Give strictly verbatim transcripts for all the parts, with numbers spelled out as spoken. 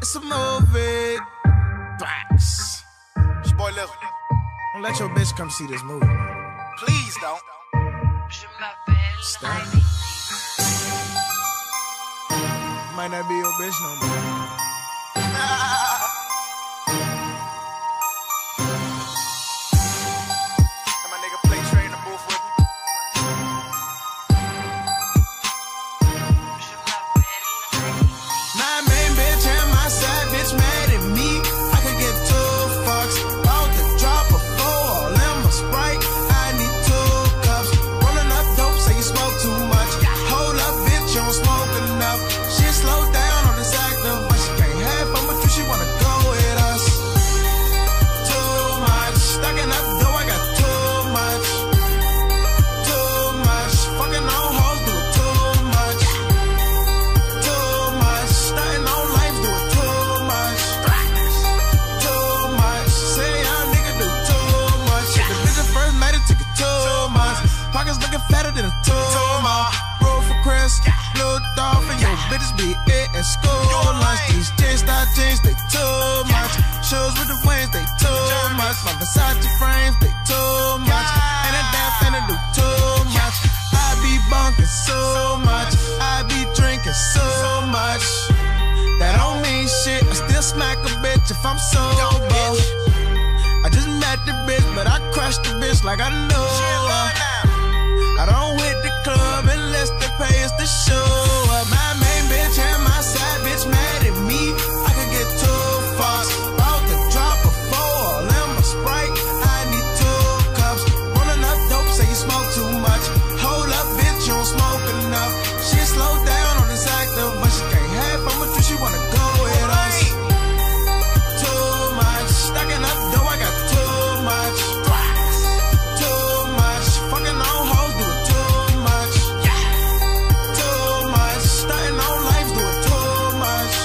it's a movie. Blacks. It's your boy Lil. Don't let your bitch come see this movie. Please don't. Stop. Might not be your bitch no more. And my nigga play Trey in the booth with me. My main bitch and my side bitch mad at me. I could get two fucks. About to drop a four all in my Sprite. I need two cups. Rolling up dope, say you smoke too much. Hold up, bitch, you don't smoke enough. She slow down on this active, but she can't have fun with you. She wanna go with us. Too much. Stacking up though, I got too much. Too much. Fucking on hoes, do too much. Too much. Starting on life, do too much. Too much. Say young nigga do too much. The bitch that first met it took it too much. Pockets looking fatter than a tumor. Roll for Chris. Little dog for your bitches be it at school lunch. These jeans, style jeans, they too much. Shoes with the wings, they too much. My Versace frames, they too much. And that damn finna do too much. I be bunking so much. I be drinking so much. That don't mean shit. I still smack a bitch if I'm sober. I just met the bitch, but I crushed the bitch like I know. I don't hit the club unless they pay us the show. My main bitch and my side bitch mad at me. I could get two fucks. About to drop a four all in my Sprite. I need two cups. Rolling up dope, say you smoke too much. Hold up, bitch, you don't smoke enough. She slow down on this active, but she can't have fun with you. She wanna go with us. Too much. Stacking up dope, I got too much. Too much. Fucking on hoes, do it too much. Too much. Starting on life, do it too much.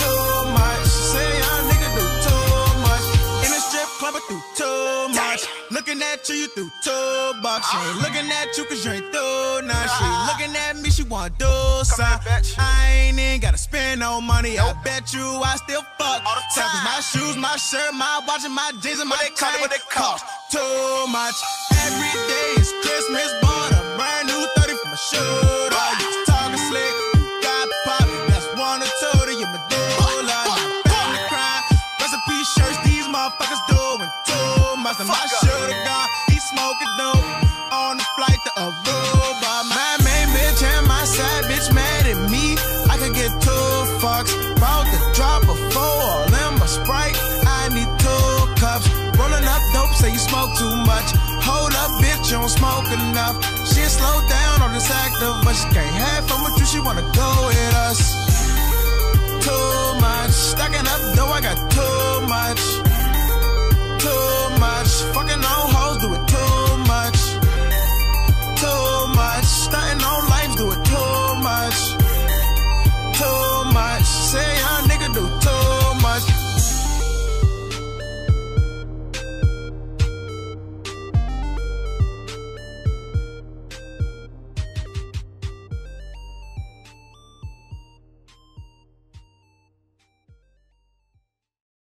Too much. Say young nigga do too much. In a strip club, I do too much. Looking at you, you do two bucks. She ain't looking at you cause you ain't through none. She looking at me, she wanna do some. I ain't even gotta spend no money. I bet you I still fuck all the time. Cause my shoes, my shirt, my watch, and my jeans, and my chain cost too much. Every day is Christmas, bought a brand new thirty for my shooter. You talking slick, you got pop, that's one or two to your medulla. You better cry, recipe shirts, these motherfuckers doing too much. And my shooter gone, he smoking dope on the flight to Aruba. My main bitch and my side bitch mad at me. I could get two fucks, about to drop a four all in my Sprite. I need two cups, rolling up dope, say you smoke too much. Hold up, bitch, you don't smoke enough. She slow down on this active, but she can't have fun with you. She wanna go with us. Too much. Stacking up though, I got too